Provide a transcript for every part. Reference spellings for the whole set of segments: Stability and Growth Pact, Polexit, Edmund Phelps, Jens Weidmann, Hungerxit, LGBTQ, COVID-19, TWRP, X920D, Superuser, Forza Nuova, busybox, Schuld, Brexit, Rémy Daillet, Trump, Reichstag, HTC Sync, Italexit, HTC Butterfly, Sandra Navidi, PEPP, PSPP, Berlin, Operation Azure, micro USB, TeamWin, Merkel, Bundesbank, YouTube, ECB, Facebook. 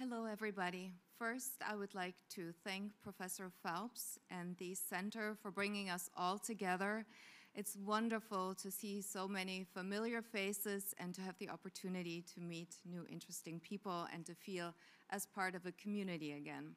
Hello, everybody. First, I would like to thank Professor Phelps and the Center for bringing us all together. It's wonderful to see so many familiar faces and to have the opportunity to meet new interesting people and to feel as part of a community again.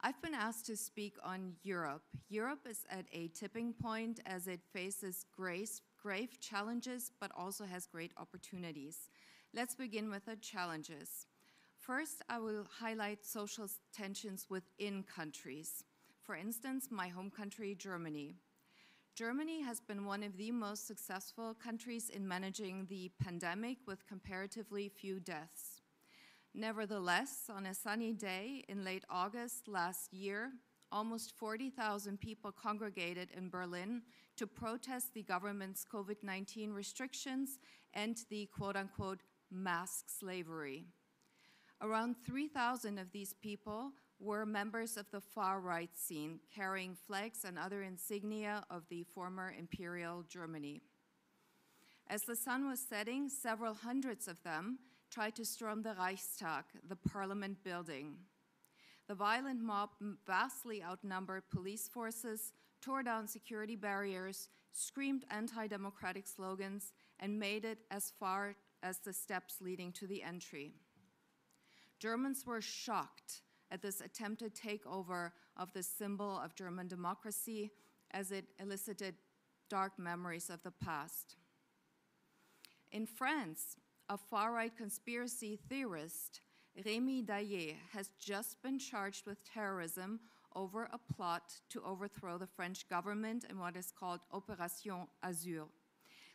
I've been asked to speak on Europe. Europe is at a tipping point as it faces grave challenges, but also has great opportunities. Let's begin with the challenges. First, I will highlight social tensions within countries. For instance, my home country, Germany. Germany has been one of the most successful countries in managing the pandemic with comparatively few deaths. Nevertheless, on a sunny day in late August last year, almost 40,000 people congregated in Berlin to protest the government's COVID-19 restrictions and the quote-unquote mask slavery. Around 3,000 of these people were members of the far-right scene, carrying flags and other insignia of the former imperial Germany. As the sun was setting, several hundreds of them tried to storm the Reichstag, the parliament building. The violent mob vastly outnumbered police forces, tore down security barriers, screamed anti-democratic slogans, and made it as far as the steps leading to the entry. Germans were shocked at this attempted takeover of the symbol of German democracy as it elicited dark memories of the past. In France, a far-right conspiracy theorist, Rémy Daillet, has just been charged with terrorism over a plot to overthrow the French government in what is called Operation Azure.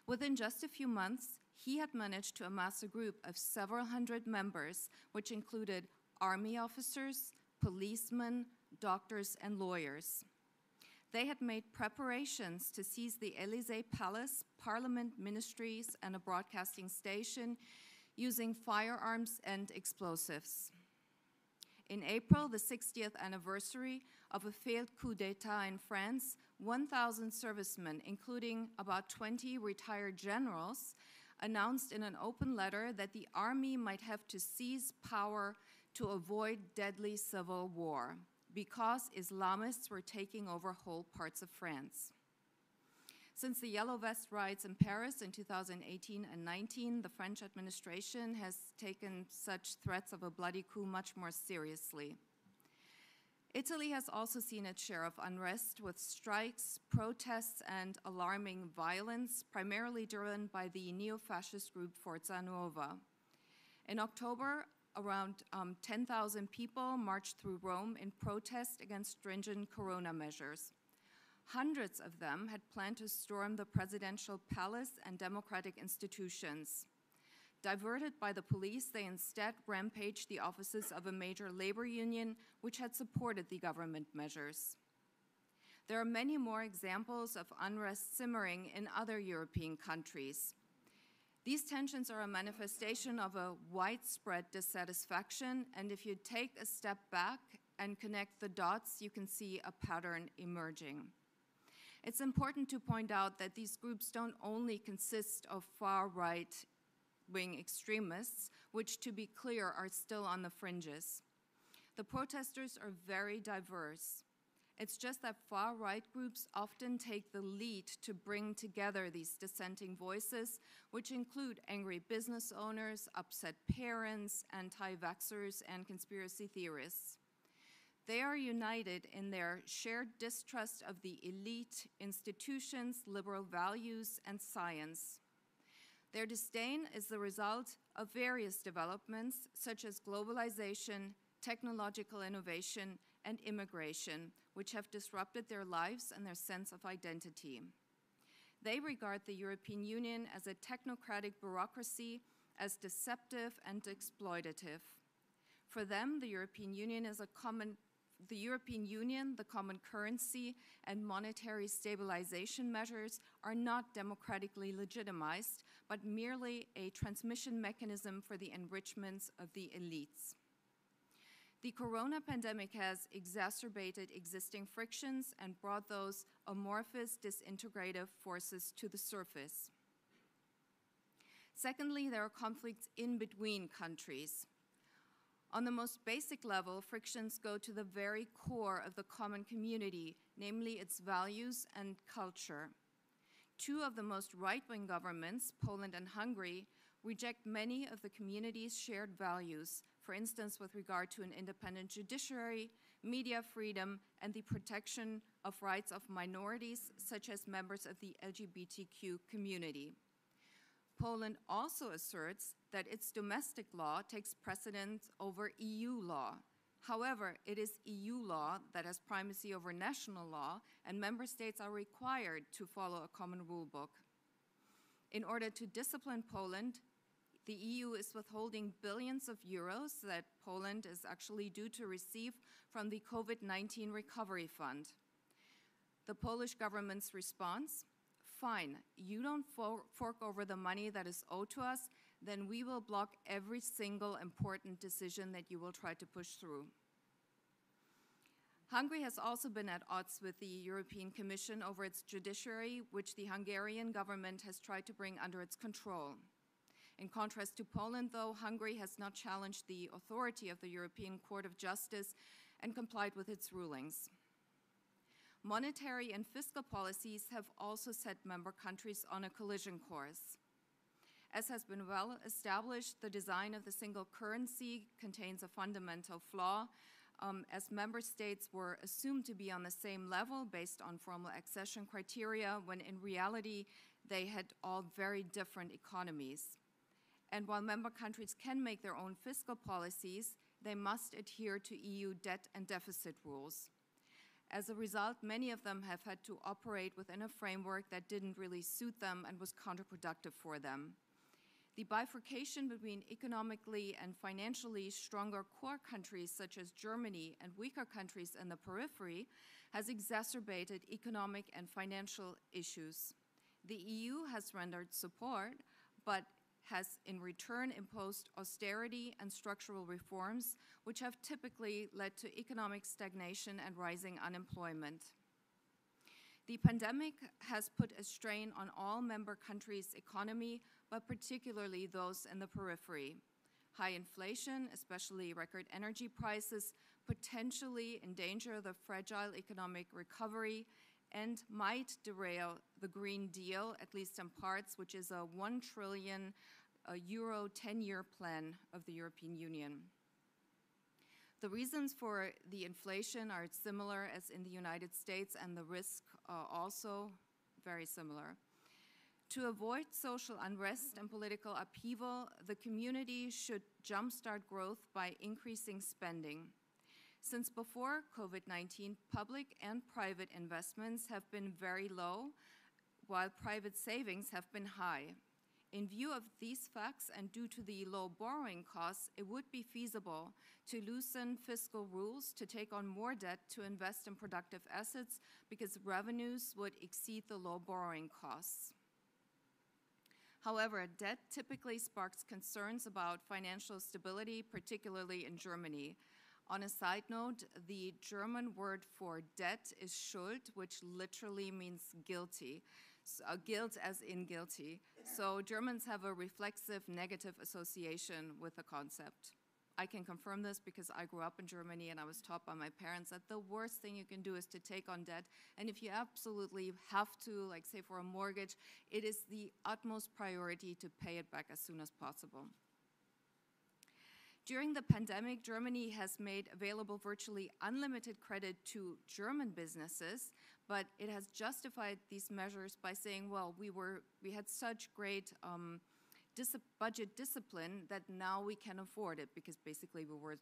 Within just a few months, he had managed to amass a group of several hundred members, which included army officers, policemen, doctors, and lawyers. They had made preparations to seize the Elysee Palace, parliament, ministries, and a broadcasting station using firearms and explosives. In April, the 60th anniversary of a failed coup d'etat in France, 1,000 servicemen, including about 20 retired generals, announced in an open letter that the army might have to seize power to avoid deadly civil war, because Islamists were taking over whole parts of France. Since the Yellow Vest riots in Paris in 2018 and 19, the French administration has taken such threats of a bloody coup much more seriously. Italy has also seen its share of unrest with strikes, protests, and alarming violence, primarily driven by the neo-fascist group Forza Nuova. In October, around 10,000 people marched through Rome in protest against stringent corona measures. Hundreds of them had planned to storm the presidential palace and democratic institutions. Diverted by the police, they instead rampaged the offices of a major labor union, which had supported the government measures. There are many more examples of unrest simmering in other European countries. These tensions are a manifestation of a widespread dissatisfaction, and if you take a step back and connect the dots, you can see a pattern emerging. It's important to point out that these groups don't only consist of far-right-wing extremists, which, to be clear, are still on the fringes. The protesters are very diverse. It's just that far-right groups often take the lead to bring together these dissenting voices, which include angry business owners, upset parents, anti-vaxxers, and conspiracy theorists. They are united in their shared distrust of the elite, institutions, liberal values, and science. Their disdain is the result of various developments, such as globalization, technological innovation, and immigration, which have disrupted their lives and their sense of identity. They regard the European Union as a technocratic bureaucracy, as deceptive and exploitative. For them, the European Union is the common currency, and monetary stabilization measures are not democratically legitimized, but merely a transmission mechanism for the enrichments of the elites. The corona pandemic has exacerbated existing frictions and brought those amorphous, disintegrative forces to the surface. Secondly, there are conflicts in between countries. On the most basic level, frictions go to the very core of the common community, namely its values and culture. Two of the most right-wing governments, Poland and Hungary, reject many of the community's shared values, for instance, with regard to an independent judiciary, media freedom, and the protection of rights of minorities, such as members of the LGBTQ community. Poland also asserts that its domestic law takes precedence over EU law. However, it is EU law that has primacy over national law, and member states are required to follow a common rule book. In order to discipline Poland, the EU is withholding billions of euros that Poland is actually due to receive from the COVID-19 recovery fund. The Polish government's response? Fine, you don't fork over the money that is owed to us, then we will block every single important decision that you will try to push through. Hungary has also been at odds with the European Commission over its judiciary, which the Hungarian government has tried to bring under its control. In contrast to Poland, though, Hungary has not challenged the authority of the European Court of Justice and complied with its rulings. Monetary and fiscal policies have also set member countries on a collision course. As has been well established, the design of the single currency contains a fundamental flaw, as member states were assumed to be on the same level based on formal accession criteria, when in reality they had all very different economies. And while member countries can make their own fiscal policies, they must adhere to EU debt and deficit rules. As a result, many of them have had to operate within a framework that didn't really suit them and was counterproductive for them. The bifurcation between economically and financially stronger core countries such as Germany and weaker countries in the periphery has exacerbated economic and financial issues. The EU has rendered support, but has in return imposed austerity and structural reforms, which have typically led to economic stagnation and rising unemployment. The pandemic has put a strain on all member countries' economy, but particularly those in the periphery. High inflation, especially record energy prices, potentially endanger the fragile economic recovery and might derail the Green Deal, at least in parts, which is a €1 trillion 10-year plan of the European Union. The reasons for the inflation are similar as in the United States, and the risk also very similar. To avoid social unrest and political upheaval, the community should jumpstart growth by increasing spending. Since before COVID-19, public and private investments have been very low, while private savings have been high. In view of these facts and due to the low borrowing costs, it would be feasible to loosen fiscal rules, to take on more debt, to invest in productive assets, because revenues would exceed the low borrowing costs. However, debt typically sparks concerns about financial stability, particularly in Germany. On a side note, the German word for debt is Schuld, which literally means guilty. Guilt as in guilty. So Germans have a reflexive negative association with the concept. I can confirm this because I grew up in Germany and I was taught by my parents that the worst thing you can do is to take on debt. And if you absolutely have to, like say for a mortgage, it is the utmost priority to pay it back as soon as possible. During the pandemic, Germany has made available virtually unlimited credit to German businesses, but it has justified these measures by saying, well, we had such great budget discipline that now we can afford it, because basically we were,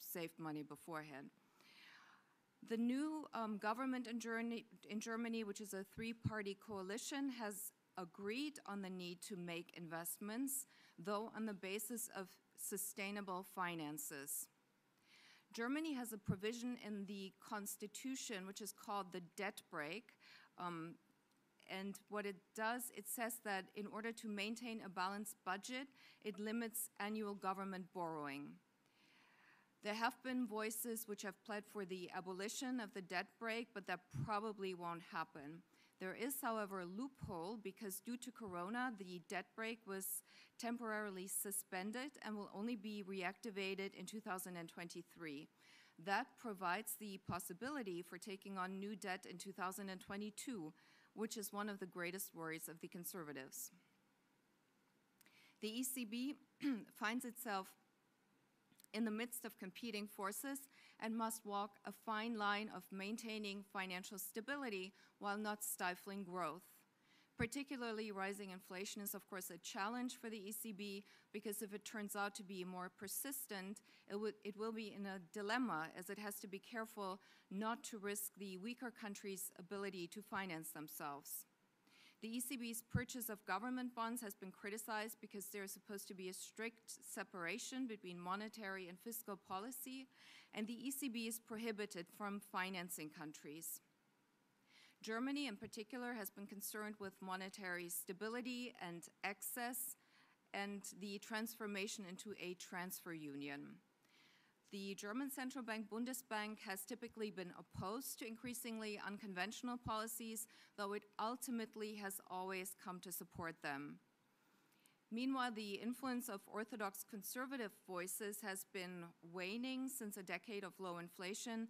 saved money beforehand. The new government in Germany, which is a three-party coalition, has agreed on the need to make investments, though on the basis of sustainable finances. Germany has a provision in the constitution which is called the debt brake, and what it does, it says that in order to maintain a balanced budget, it limits annual government borrowing. There have been voices which have pled for the abolition of the debt brake, but that probably won't happen. There is, however, a loophole because due to Corona, the debt brake was temporarily suspended and will only be reactivated in 2023. That provides the possibility for taking on new debt in 2022, which is one of the greatest worries of the Conservatives. The ECB finds itself in the midst of competing forces and must walk a fine line of maintaining financial stability while not stifling growth. Particularly rising inflation is, of course, a challenge for the ECB because if it turns out to be more persistent, it will be in a dilemma as it has to be careful not to risk the weaker countries' ability to finance themselves. The ECB's purchase of government bonds has been criticized because there is supposed to be a strict separation between monetary and fiscal policy, and the ECB is prohibited from financing countries. Germany, in particular, has been concerned with monetary stability and excess and the transformation into a transfer union. The German central bank Bundesbank has typically been opposed to increasingly unconventional policies, though it ultimately has always come to support them. Meanwhile, the influence of orthodox conservative voices has been waning since a decade of low inflation,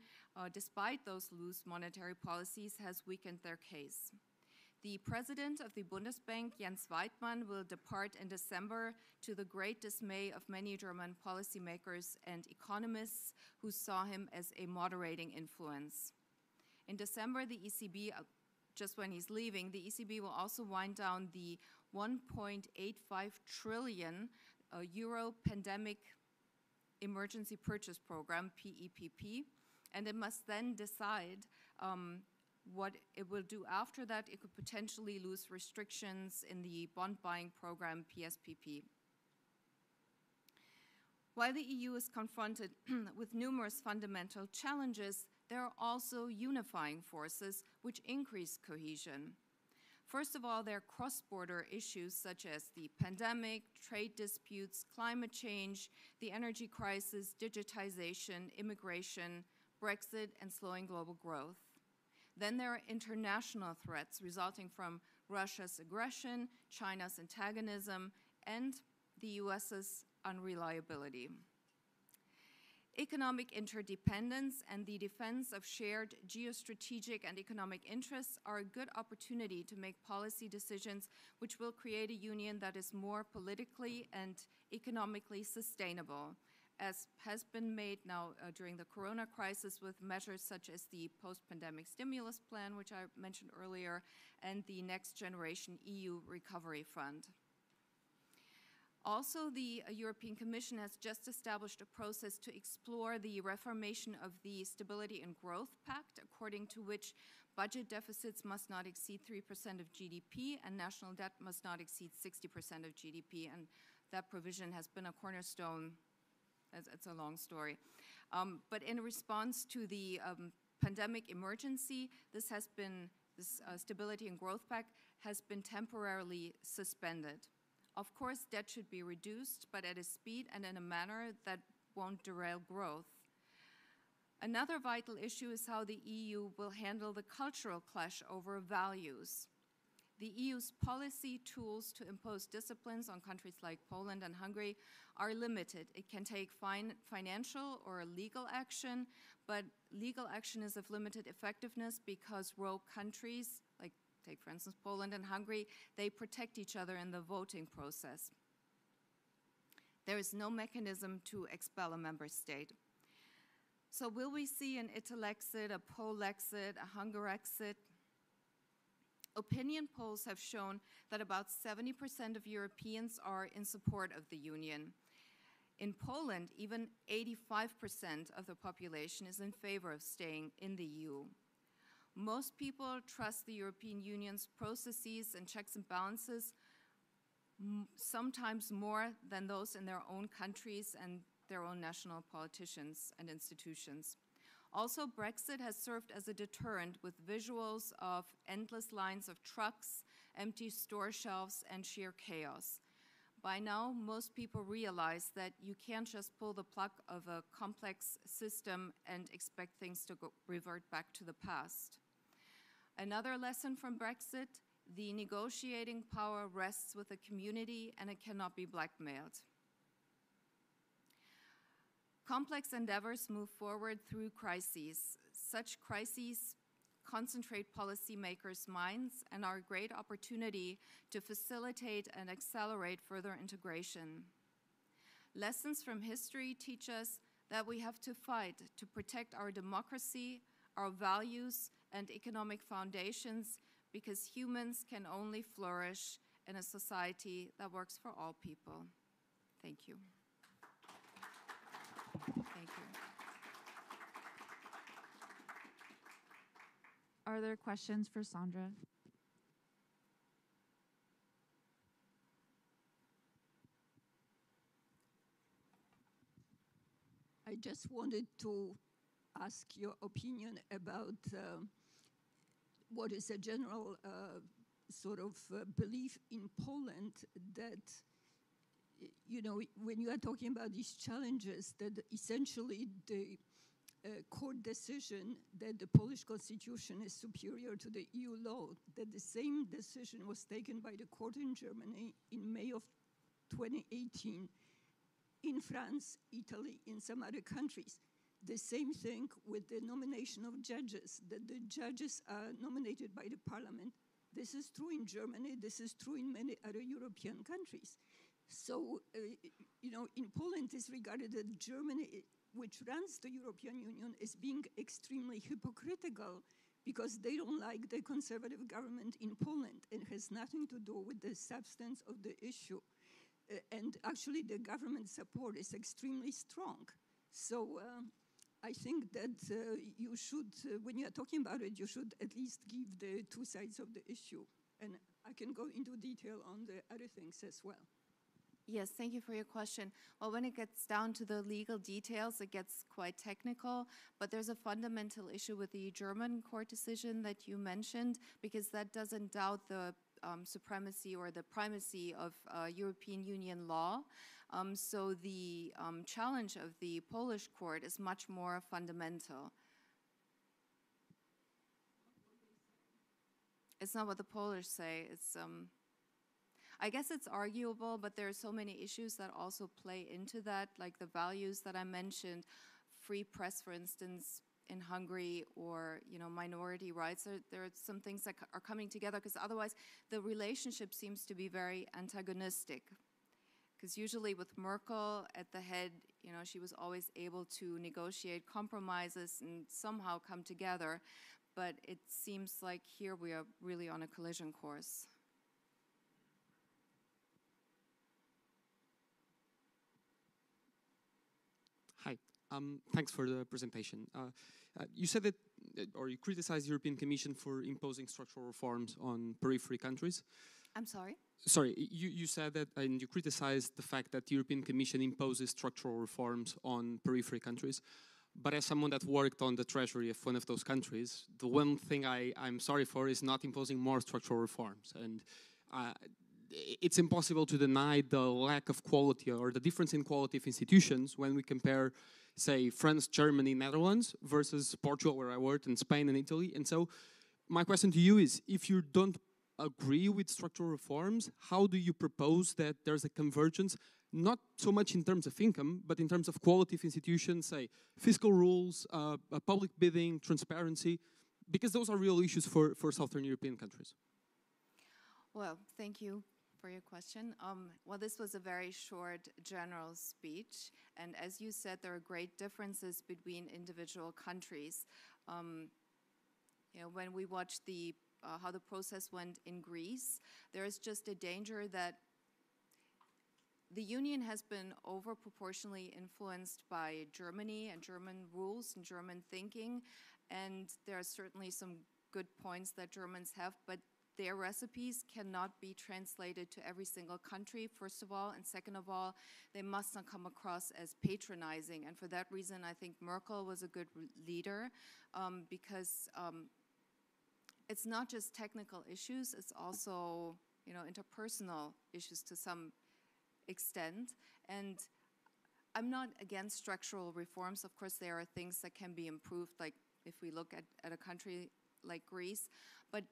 despite those loose monetary policies has weakened their case. The president of the Bundesbank, Jens Weidmann, will depart in December to the great dismay of many German policymakers and economists who saw him as a moderating influence. In December, the ECB, just when he's leaving, the ECB will also wind down the 1.85 trillion euro pandemic emergency purchase program, PEPP, and it must then decide what it will do after that. It could potentially lose restrictions in the bond buying program PSPP. While the EU is confronted with numerous fundamental challenges, there are also unifying forces which increase cohesion. First of all, there are cross-border issues such as the pandemic, trade disputes, climate change, the energy crisis, digitization, immigration, Brexit, and slowing global growth. Then there are international threats resulting from Russia's aggression, China's antagonism, and the US's unreliability. Economic interdependence and the defense of shared geostrategic and economic interests are a good opportunity to make policy decisions which will create a union that is more politically and economically sustainable, as has been made now during the Corona crisis with measures such as the post-pandemic stimulus plan, which I mentioned earlier, and the Next Generation EU Recovery Fund. Also, the European Commission has just established a process to explore the reformation of the Stability and Growth Pact, according to which budget deficits must not exceed 3% of GDP and national debt must not exceed 60% of GDP, and that provision has been a cornerstone. It's a long story. But in response to the pandemic emergency, this Stability and Growth Pact has been temporarily suspended. Of course, debt should be reduced, but at a speed and in a manner that won't derail growth. Another vital issue is how the EU will handle the cultural clash over values. The EU's policy tools to impose disciplines on countries like Poland and Hungary are limited. It can take financial or legal action, but legal action is of limited effectiveness because rogue countries, like take for instance Poland and Hungary, they protect each other in the voting process. There is no mechanism to expel a member state. So will we see an Italexit, a Polexit, a Hungerxit? Opinion polls have shown that about 70% of Europeans are in support of the Union. In Poland, even 85% of the population is in favor of staying in the EU. Most people trust the European Union's processes and checks and balances, sometimes more than those in their own countries and their own national politicians and institutions. Also, Brexit has served as a deterrent with visuals of endless lines of trucks, empty store shelves, and sheer chaos. By now, most people realize that you can't just pull the plug of a complex system and expect things to revert back to the past. Another lesson from Brexit, the negotiating power rests with the community and it cannot be blackmailed. Complex endeavors move forward through crises. Such crises concentrate policymakers' minds and are a great opportunity to facilitate and accelerate further integration. Lessons from history teach us that we have to fight to protect our democracy, our values, and economic foundations, because humans can only flourish in a society that works for all people. Thank you. Thank you. Are there questions for Sandra? I just wanted to ask your opinion about what is a general sort of belief in Poland that, you know, when you are talking about these challenges, that essentially the court decision that the Polish constitution is superior to the EU law, that the same decision was taken by the court in Germany in May of 2018, in France, Italy, in some other countries. The same thing with the nomination of judges, that the judges are nominated by the parliament. This is true in Germany, this is true in many other European countries. So, you know, in Poland it's regarded that Germany, which runs the European Union, is being extremely hypocritical because they don't like the conservative government in Poland and has nothing to do with the substance of the issue. And actually the government support is extremely strong. So I think that you should, when you're talking about it, you should at least give the two sides of the issue. And I can go into detail on the other things as well. Yes, thank you for your question. Well, when it gets down to the legal details, it gets quite technical, but there's a fundamental issue with the German court decision that you mentioned, because that doesn't doubt the supremacy or the primacy of European Union law. So the challenge of the Polish court is much more fundamental. It's not what the Polish say. It's, I guess it's arguable, but there are so many issues that also play into that, like the values that I mentioned, free press, for instance, in Hungary, or, you know, minority rights. There are some things that are coming together, because otherwise the relationship seems to be very antagonistic. Because usually with Merkel at the head, you know, she was always able to negotiate compromises and somehow come together. But it seems like here we are really on a collision course. Hi. Thanks for the presentation. You said that, or you criticized the European Commission for imposing structural reforms on periphery countries. I'm sorry? Sorry, you said that, and you criticized the fact that the European Commission imposes structural reforms on periphery countries. But as someone that worked on the treasury of one of those countries, the one thing I'm sorry for is not imposing more structural reforms. And it's impossible to deny the lack of quality or the difference in quality of institutions when we compare, say, France, Germany, Netherlands versus Portugal, where I worked, and Spain and Italy. And so my question to you is, if you don't agree with structural reforms, how do you propose that there's a convergence, not so much in terms of income, but in terms of quality of institutions, say, fiscal rules, public bidding, transparency, because those are real issues for Southern European countries? Well, thank you for your question. Well, this was a very short general speech, and as you said, there are great differences between individual countries. You know, when we watched the how the process went in Greece, there is just a danger that the Union has been over proportionally influenced by Germany and German rules and German thinking, and there are certainly some good points that Germans have, but their recipes cannot be translated to every single country, first of all, and second of all, they must not come across as patronizing, and for that reason, I think Merkel was a good leader, because it's not just technical issues, it's also, you know, interpersonal issues to some extent, and I'm not against structural reforms. Of course, there are things that can be improved, like if we look at a country like Greece. But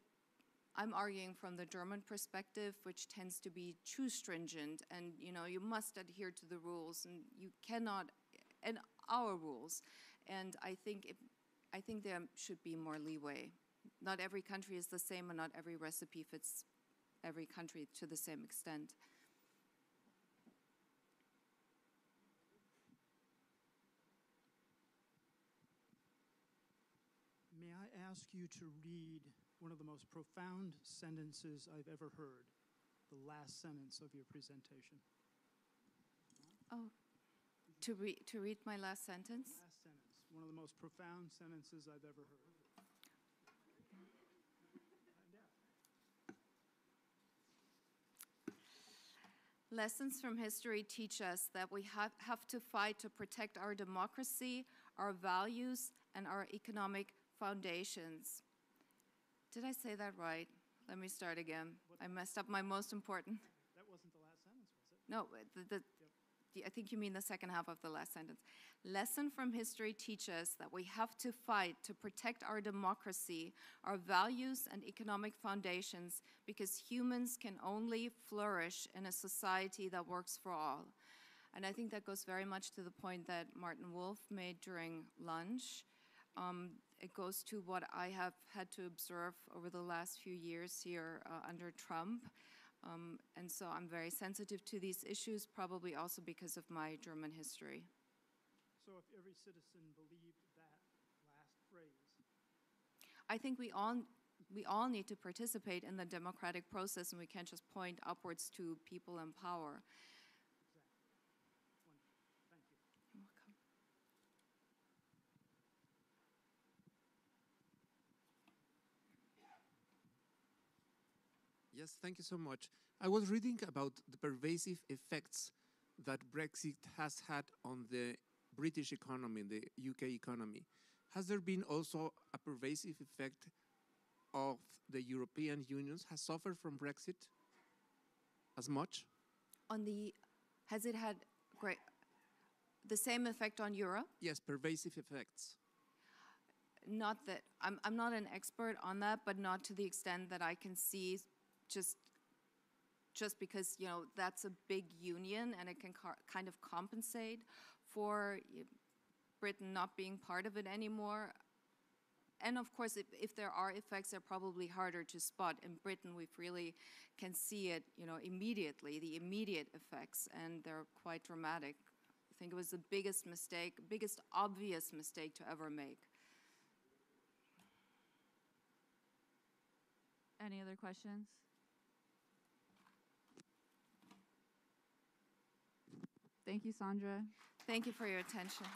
I'm arguing from the German perspective, which tends to be too stringent, and you must adhere to the rules, and you cannot, and our rules. And I think there should be more leeway. Not every country is the same, and not every recipe fits every country to the same extent. May I ask you to read one of the most profound sentences I've ever heard, the last sentence of your presentation? Oh, to read my last sentence? Last sentence, one of the most profound sentences I've ever heard. Lessons from history teach us that we have to fight to protect our democracy, our values, and our economic foundations. Did I say that right? Let me start again. I messed up my most important. That wasn't the last sentence, was it? No, I think you mean the second half of the last sentence. Lesson from history teaches us that we have to fight to protect our democracy, our values and economic foundations, because humans can only flourish in a society that works for all. And I think that goes very much to the point that Martin Wolf made during lunch. It goes to what I have had to observe over the last few years here under Trump. And so I'm very sensitive to these issues, probably also because of my German history. So if every citizen believed that last phrase? I think we all need to participate in the democratic process, and we can't just point upwards to people in power. Exactly. Wonderful. Thank you. You're welcome. Yes, thank you so much. I was reading about the pervasive effects that Brexit has had on the British economy, the UK economy. Has there been also a pervasive effect of the European Union has suffered from Brexit as much? Has it had the same effect on Europe? Yes, pervasive effects. Not that, I'm not an expert on that, but not to the extent that I can see. Just because that's a big union and it can kind of compensate for Britain not being part of it anymore. And of course, if there are effects, they're probably harder to spot. In Britain, we really can see it, immediately, the immediate effects, and they're quite dramatic. I think it was the biggest obvious mistake to ever make. Any other questions? Thank you, Sandra. Thank you for your attention.